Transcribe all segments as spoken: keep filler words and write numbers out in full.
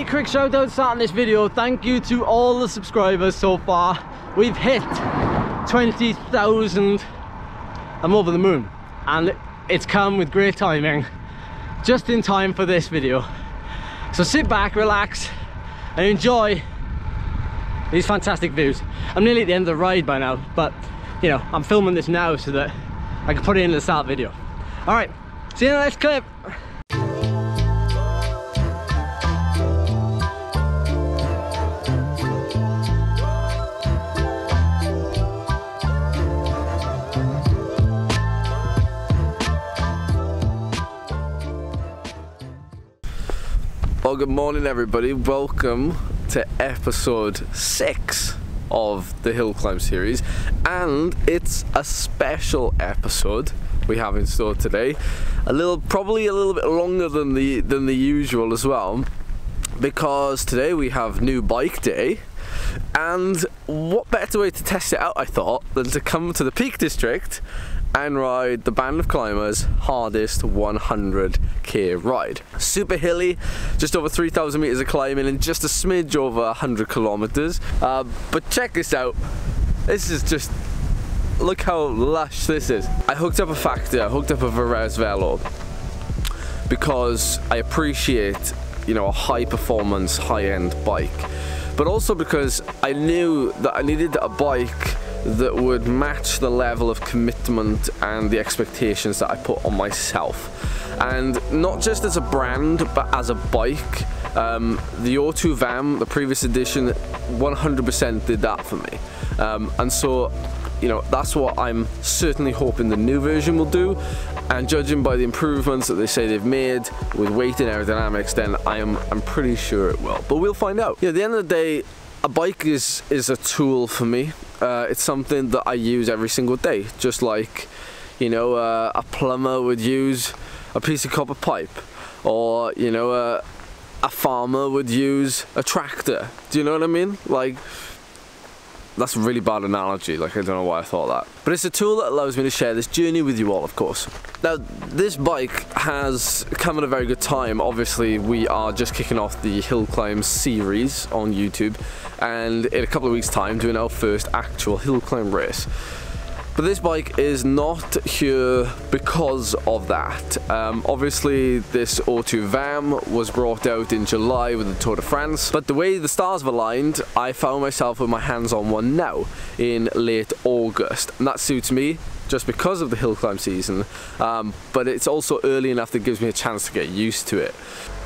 really quick shout out starting this video. Thank you to all the subscribers so far. We've hit twenty thousand. I'm over the moon, and it's come with great timing, just in time for this video. So sit back, relax and enjoy these fantastic views. I'm nearly at the end of the ride by now, but you know, I'm filming this now so that I can put it into the start video. All right, see you in the next clip. Well, good morning everybody, welcome to episode six of the Hill Climb series, and it's a special episode we have in store today. A little, probably a little bit longer than the than the usual as well, because today we have new bike day, and what better way to test it out, I thought, than to come to the Peak District and ride the Band of Climbers hardest one hundred K ride. Super hilly, just over three thousand meters of climbing and just a smidge over one hundred kilometers. Uh, but check this out. This is just, look how lush this is. I hooked up a Factor, I hooked up a Vires Velo, because I appreciate, you know, a high performance, high end bike, but also because I knew that I needed a bike that would match the level of commitment and the expectations that I put on myself. And not just as a brand, but as a bike. Um, the O two V A M, the previous edition, one hundred percent did that for me. Um, and so, you know, that's what I'm certainly hoping the new version will do. And judging by the improvements that they say they've made with weight and aerodynamics, then I am, I'm pretty sure it will. But we'll find out. You know, at the end of the day, a bike is, is a tool for me. Uh, it's something that I use every single day, just like, you know, uh, a plumber would use a piece of copper pipe, or, you know, uh, a farmer would use a tractor. Do you know what I mean? Like, that's a really bad analogy, like I don't know why I thought that. But it's a tool that allows me to share this journey with you all, of course. Now, this bike has come at a very good time. Obviously, we are just kicking off the Hill Climb series on YouTube, and in a couple of weeks' time, doing our first actual hill climb race. But this bike is not here because of that. Um, obviously, this O two V A M was brought out in July with the Tour de France, but the way the stars were aligned, I found myself with my hands on one now in late August, and that suits me just because of the hill climb season, um, but it's also early enough that gives me a chance to get used to it.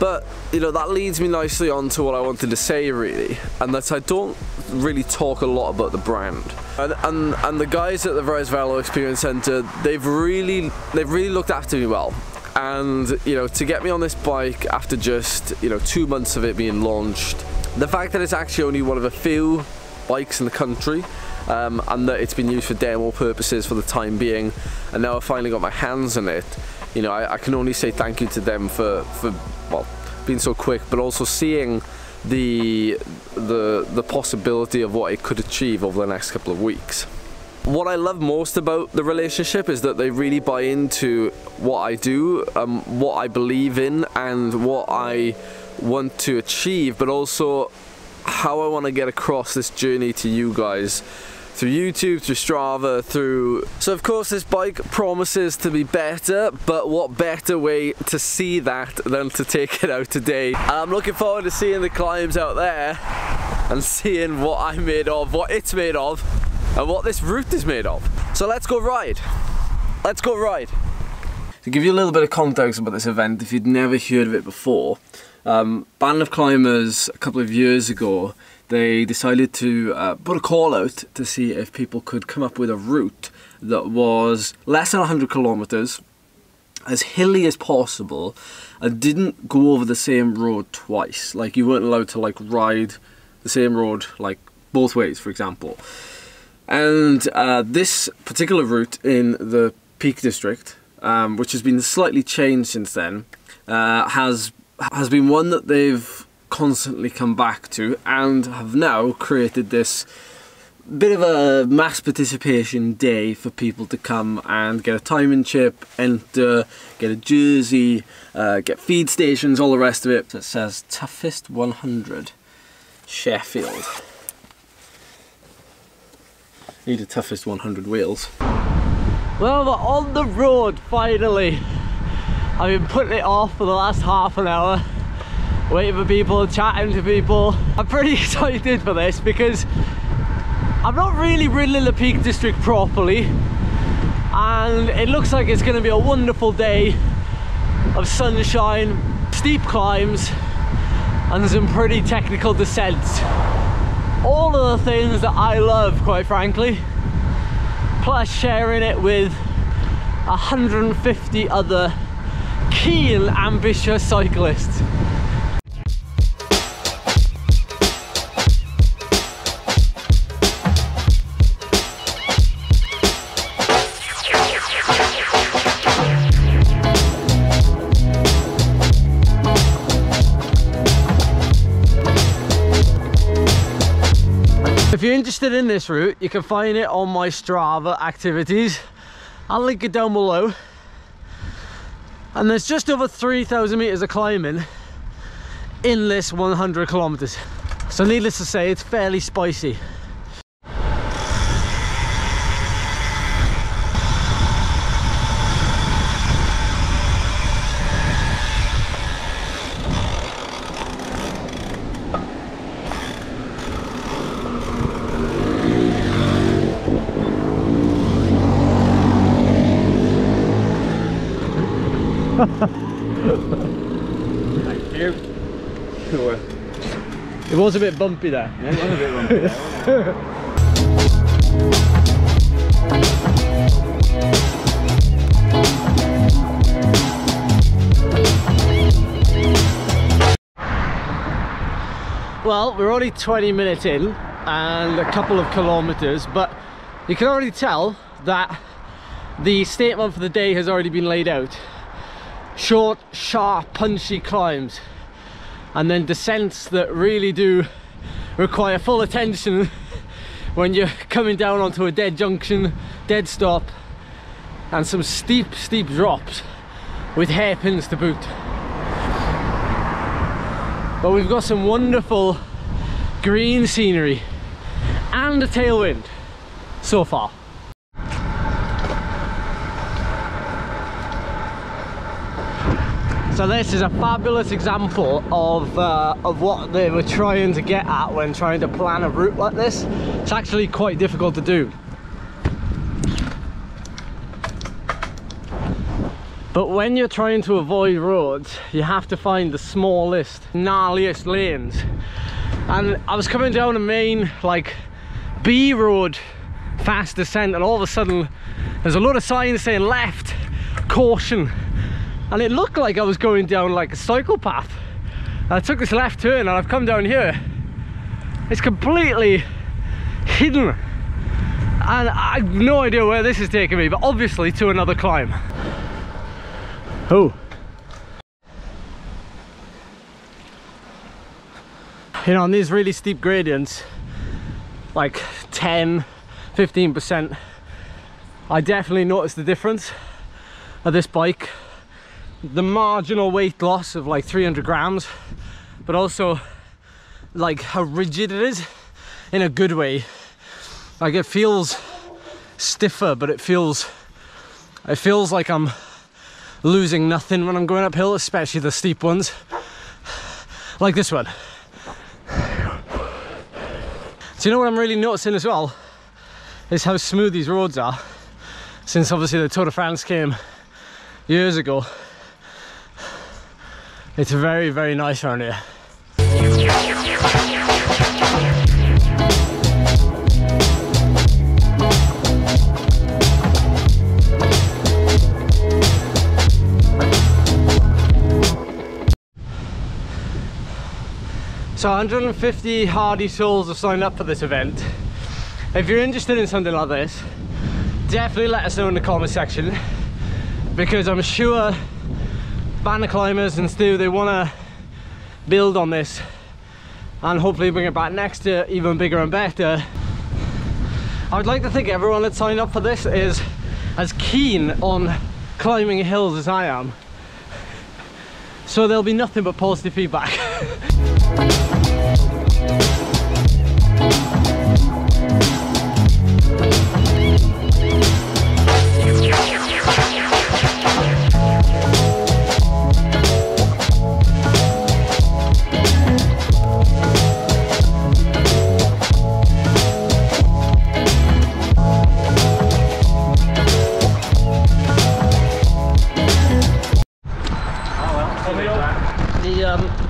But, you know, that leads me nicely on to what I wanted to say, really, and that I don't really talk a lot about the brand. And and, and the guys at the Vires Velo Experience Centre, they've really they've really looked after me well. And, you know, to get me on this bike after just, you know, two months of it being launched, the fact that it's actually only one of a few bikes in the country, um, and that it's been used for demo purposes for the time being, and now I've finally got my hands on it, you know, I, I can only say thank you to them for, for well, being so quick, but also seeing the the the possibility of what it could achieve over the next couple of weeks. What I love most about the relationship is that they really buy into what I do, um, what I believe in and what I want to achieve, but also how I want to get across this journey to you guys through YouTube, through Strava, through... So of course this bike promises to be better, but what better way to see that than to take it out today. I'm looking forward to seeing the climbs out there and seeing what I'm made of, what it's made of, and what this route is made of. So let's go ride. Let's go ride. To give you a little bit of context about this event, if you'd never heard of it before, um, Band of Climbers, a couple of years ago, they decided to uh, put a call out to see if people could come up with a route that was less than one hundred kilometers, as hilly as possible, and didn't go over the same road twice. Like, you weren't allowed to like ride the same road like both ways, for example. And uh, this particular route in the Peak District, um, which has been slightly changed since then, uh, has has been one that they've constantly come back to, and have now created this bit of a mass participation day for people to come and get a timing chip, enter, get a jersey, uh, get feed stations, all the rest of it. So it says Toughest one hundred Sheffield. Need a Toughest one hundred wheels. Well, we're on the road finally. I've been putting it off for the last half an hour, waiting for people, chatting to people. I'm pretty excited for this because I've not really ridden the Peak District properly, and it looks like it's going to be a wonderful day of sunshine, steep climbs and some pretty technical descents. All of the things that I love, quite frankly, plus sharing it with one hundred fifty other keen, ambitious cyclists. If you're interested in this route, you can find it on my Strava activities. I'll link it down below. And there's just over three thousand meters of climbing in this one hundred kilometers. So needless to say, it's fairly spicy. Thank you. Sure. It was a bit bumpy there. Yeah, it was a bit bumpy there. Well, we're only twenty minutes in and a couple of kilometers, but you can already tell that the statement for the day has already been laid out. Short, sharp, punchy climbs, and then descents that really do require full attention when you're coming down onto a dead junction, dead stop, and some steep, steep drops with hairpins to boot. But we've got some wonderful green scenery and a tailwind so far. So this is a fabulous example of, uh, of what they were trying to get at when trying to plan a route like this. It's actually quite difficult to do. But when you're trying to avoid roads, you have to find the smallest, gnarliest lanes. And I was coming down a main, like, B road fast descent, and all of a sudden there's a lot of signs saying left, caution. And it looked like I was going down like a cycle path. I took this left turn and I've come down here. It's completely hidden. And I've no idea where this is taking me, but obviously to another climb. Oh. You know, on these really steep gradients, like ten, fifteen percent, I definitely noticed the difference of this bike. The marginal weight loss of like three hundred grams, but also like how rigid it is in a good way. Like it feels stiffer, but it feels it feels like I'm losing nothing when I'm going uphill, especially the steep ones like this one. So you know what I'm really noticing as well is how smooth these roads are. Since obviously the Tour de France came years ago, it's very, very nice around here. So one hundred fifty hardy souls have signed up for this event. If you're interested in something like this, definitely let us know in the comment section, because I'm sure Band of Climbers and Stu, they want to build on this and hopefully bring it back next year even bigger and better. I would like to think everyone that signed up for this is as keen on climbing hills as I am. So there'll be nothing but positive feedback.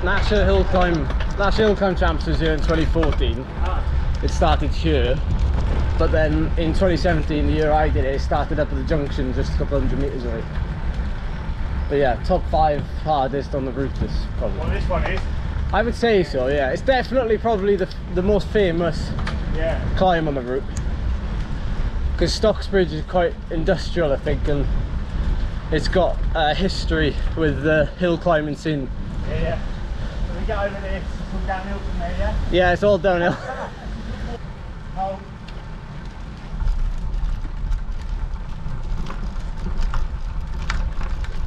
National Hill Climb, National Hill Climb Champs was here in twenty fourteen. It started here, but then in twenty seventeen, the year I did it, it started up at the junction just a couple hundred metres away. But yeah, top five hardest on the route is probably. Well, this one is? I would say so, yeah. It's definitely probably the, the most famous yeah. climb on the route. Because Stocksbridge is quite industrial, I think, and it's got a history with the hill climbing scene. Yeah, yeah. Get over there, it's all downhill from there, yeah? Yeah, it's all downhill. Oh.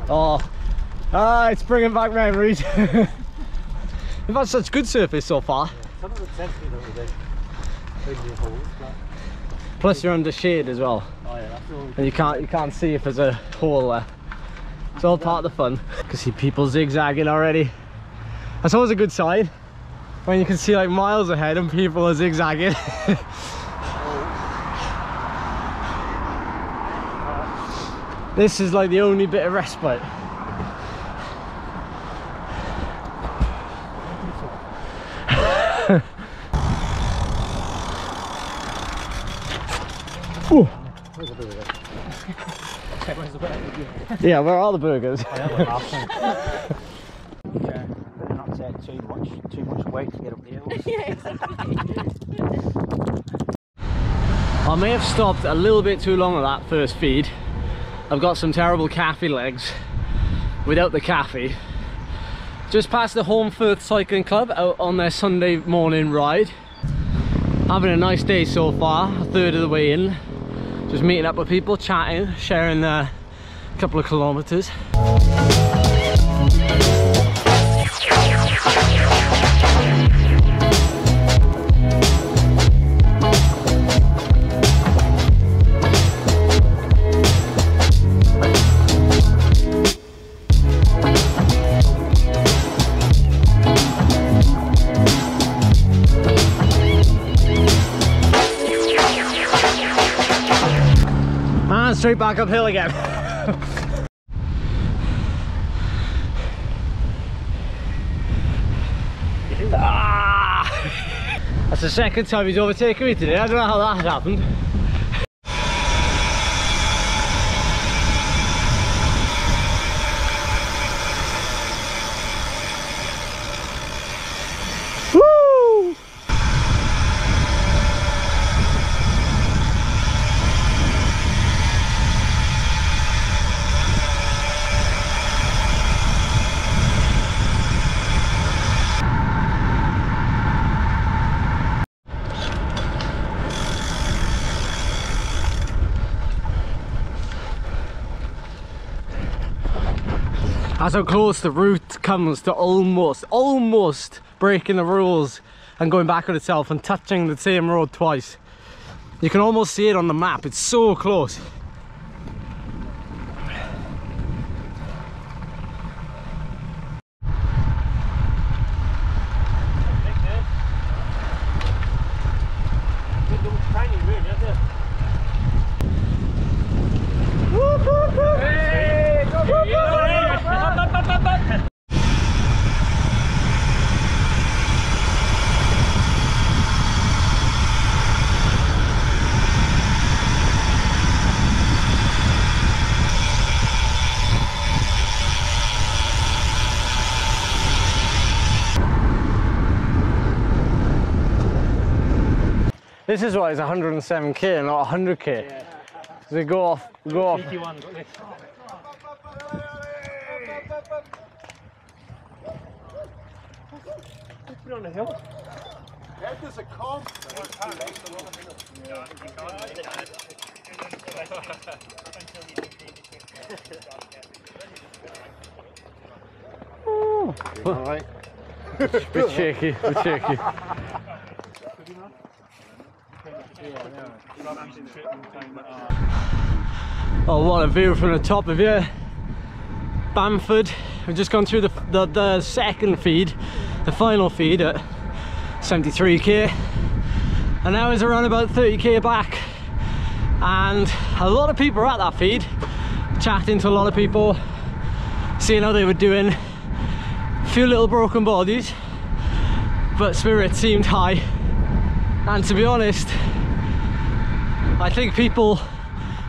oh, ah, it's bringing back memories. We've had such good surface so far. Yeah, some of the testing that we did, big holes, but... Plus you're under shade as well. Oh yeah, that's all. And you can't, you can't see if there's a hole there. It's all part of the fun. I can see people zigzagging already. That's always a good sign when you can see like miles ahead and people are zigzagging. oh. This is like the only bit of respite. Where's the burger? Where's the burger? Yeah, where are the burgers? I have a last one. Too much, too much weight to get up the hills. Yeah, exactly. I may have stopped a little bit too long on that first feed. I've got some terrible caffeine legs without the caffeine. Just past the Holmfirth Cycling Club out on their Sunday morning ride. Having a nice day so far, a third of the way in. Just meeting up with people, chatting, sharing a couple of kilometres. Straight back uphill again. ah! That's the second time he's overtaken me today. I don't know how that happened. That's how close the route comes to almost, almost breaking the rules and going back on itself and touching the same road twice. You can almost see it on the map, it's so close. This is why it's one hundred and seven K and not one hundred K. Yeah. They go off, go off. One, got this. Put it on the hill. Ed, there's a comp. Oh, all right. It's a bit shaky, a bit shaky. Oh, what a view from the top of here. Bamford. We've just gone through the, the, the second feed, the final feed at seventy-three K. And now it's around about thirty K back. And a lot of people are at that feed, chatting to a lot of people, seeing how they were doing. A few little broken bodies, but spirit seemed high. And to be honest, I think people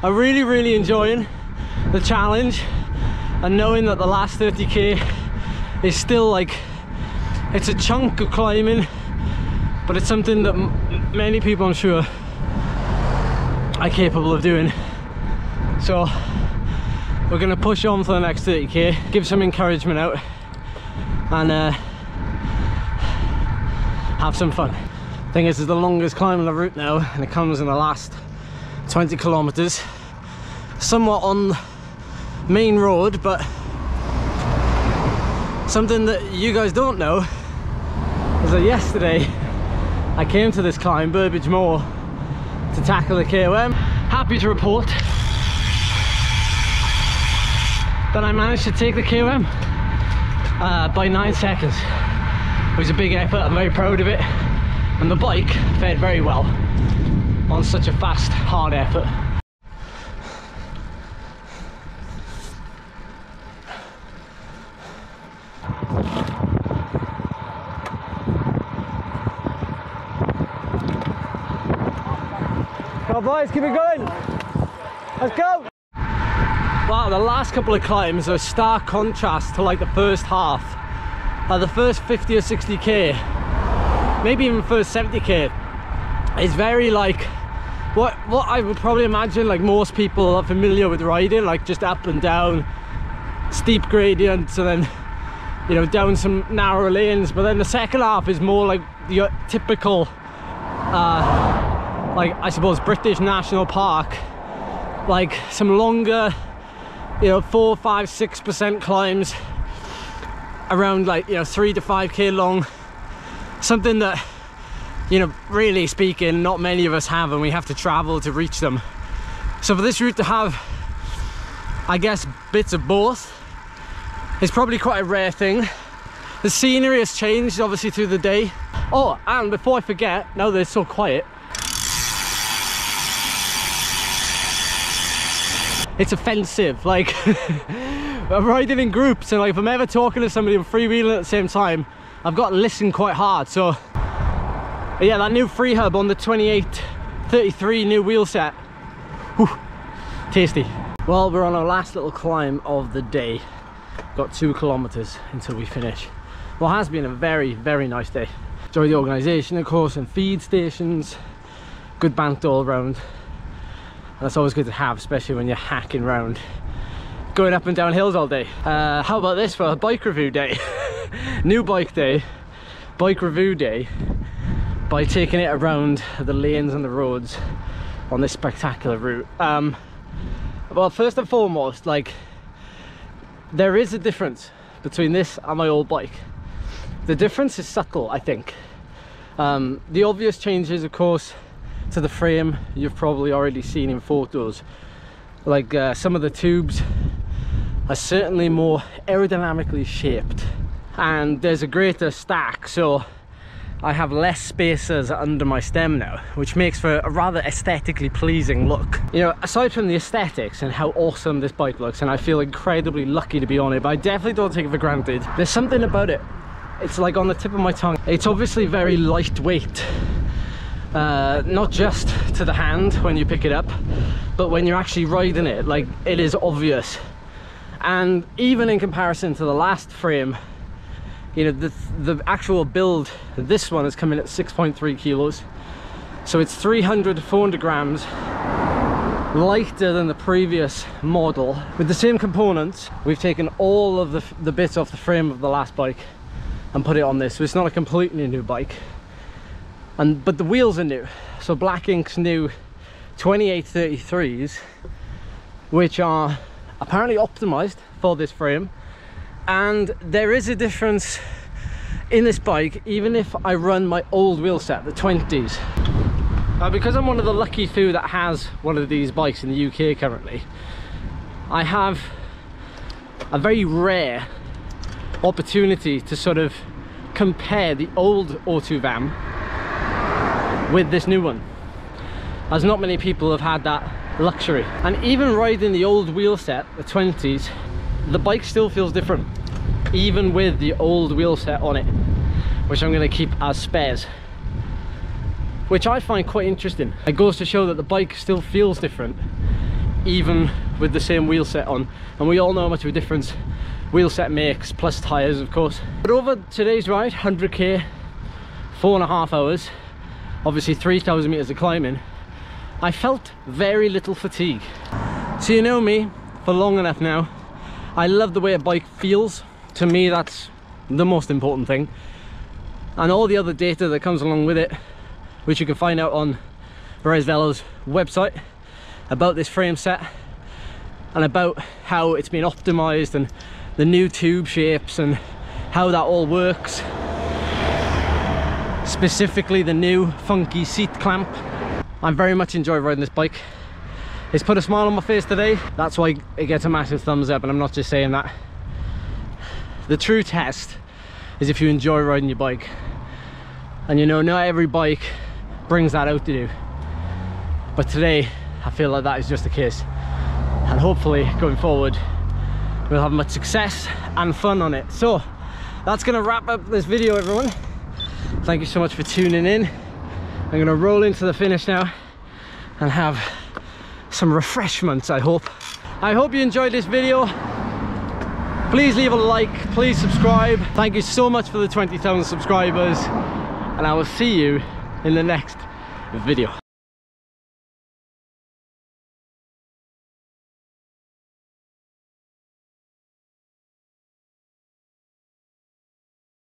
are really, really enjoying the challenge and knowing that the last thirty K is still like, it's a chunk of climbing, but it's something that m many people, I'm sure, are capable of doing. So we're gonna push on for the next thirty K, give some encouragement out, and uh, have some fun. Thing is, it's the longest climb on the route now, and it comes in the last twenty kilometers, somewhat on main road, but something that you guys don't know is that yesterday I came to this climb, Burbage Moor, to tackle the K O M. Happy to report that I managed to take the K O M uh, by nine seconds. It was a big effort, I'm very proud of it. And the bike fared very well on such a fast, hard effort. Come on boys, keep it going! Let's go! Wow, the last couple of climbs are a stark contrast to like the first half. Like the first fifty or sixty K, maybe even first seventy K, is very like what what I would probably imagine like most people are familiar with riding, like just up and down steep gradients and then, you know, down some narrow lanes. But then the second half is more like your typical uh, like I suppose British National Park, like some longer, you know, four five six percent climbs around like, you know, three to five K long. Something that, you know, really speaking, not many of us have, and we have to travel to reach them. So for this route to have, I guess, bits of both is probably quite a rare thing. The scenery has changed, obviously, through the day. Oh, and before I forget, now that it's so quiet, it's offensive, like, I'm riding in groups, and like, if I'm ever talking to somebody and freewheeling at the same time, I've got to listen quite hard. So yeah, that new free hub on the twenty-eight thirty-three new wheel set. Whew, tasty. Well, we're on our last little climb of the day. Got two kilometers until we finish. Well, it has been a very, very nice day. Enjoy the organization, of course, and feed stations. Good banter all around. And that's always good to have, especially when you're hacking round, going up and down hills all day. Uh, how about this for a bike review day? New bike day, bike review day, by taking it around the lanes and the roads on this spectacular route. Um, well, first and foremost, like, there is a difference between this and my old bike. The difference is subtle, I think. Um, the obvious changes, of course, to the frame, you've probably already seen in photos. Like uh, some of the tubes are certainly more aerodynamically shaped. And there's a greater stack, so I have less spacers under my stem now, which makes for a rather aesthetically pleasing look. You know, aside from the aesthetics and how awesome this bike looks, and I feel incredibly lucky to be on it, but I definitely don't take it for granted. There's something about it. It's like on the tip of my tongue. It's obviously very lightweight, uh, not just to the hand when you pick it up, but when you're actually riding it, like, it is obvious. And even in comparison to the last frame, you know, the, the actual build, this one is coming at six point three kilos. So it's three hundred to four hundred grams lighter than the previous model. With the same components, we've taken all of the, the bits off the frame of the last bike and put it on this. So it's not a completely new bike. and but the wheels are new. So Black Inc's new twenty-eight thirty-threes, which are apparently optimized for this frame, and there is a difference in this bike even if I run my old wheel set, the twenties. Uh, because I'm one of the lucky few that has one of these bikes in the U K currently, I have a very rare opportunity to sort of compare the old O two V A M with this new one, as not many people have had that luxury. And even riding the old wheel set, the twenties, the bike still feels different, even with the old wheel set on it, which I'm going to keep as spares, which I find quite interesting. It goes to show that the bike still feels different even with the same wheel set on, and we all know how much of a difference wheel set makes, plus tires of course. But over today's ride, one hundred K, four and a half hours, obviously three thousand meters of climbing, I felt very little fatigue. So you know me, for long enough now, I love the way a bike feels. To me, that's the most important thing, and all the other data that comes along with it, which you can find out on Vires Velo's website, about this frame set and about how it's been optimized and the new tube shapes and how that all works, specifically the new funky seat clamp. I very much enjoy riding this bike. It's put a smile on my face today. That's why it gets a massive thumbs up, and I'm not just saying that. The true test is if you enjoy riding your bike, and you know, not every bike brings that out to you, but today I feel like that is just the case, and hopefully going forward we'll have much success and fun on it. So that's going to wrap up this video, everyone. Thank you so much for tuning in. I'm going to roll into the finish now and have some refreshments. I hope I hope you enjoyed this video. Please leave a like, please subscribe. Thank you so much for the twenty thousand subscribers, and I will see you in the next video.